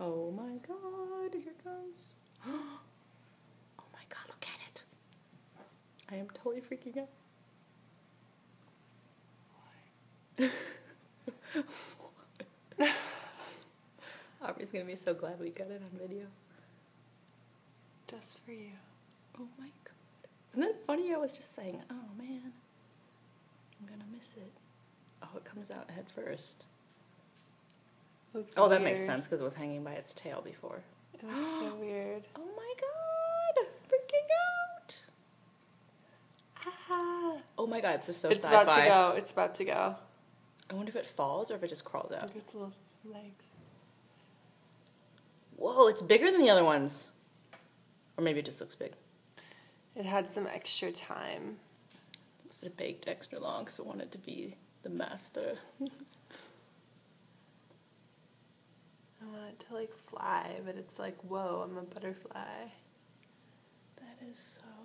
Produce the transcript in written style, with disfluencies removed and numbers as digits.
Oh my god, here it comes. Oh my god, look at it. I am totally freaking out. Why? Aubrey's gonna be so glad we got it on video. Just for you. Oh my god. Isn't that funny? I was just saying, oh man, I'm gonna miss it. Oh, it comes out head first. Looks oh, weird. That makes sense because it was hanging by its tail before. It looks so weird. Oh my god! Freaking out! Ah! Oh my god, it's just so sci-fi. It's about to go. It's about to go. I wonder if it falls or if it just crawls out. Look at its little legs. Whoa, it's bigger than the other ones. Or maybe it just looks big. It had some extra time. It baked extra long because it wanted to be the master. I want it to like fly, but it's like, whoa, I'm a butterfly. That is so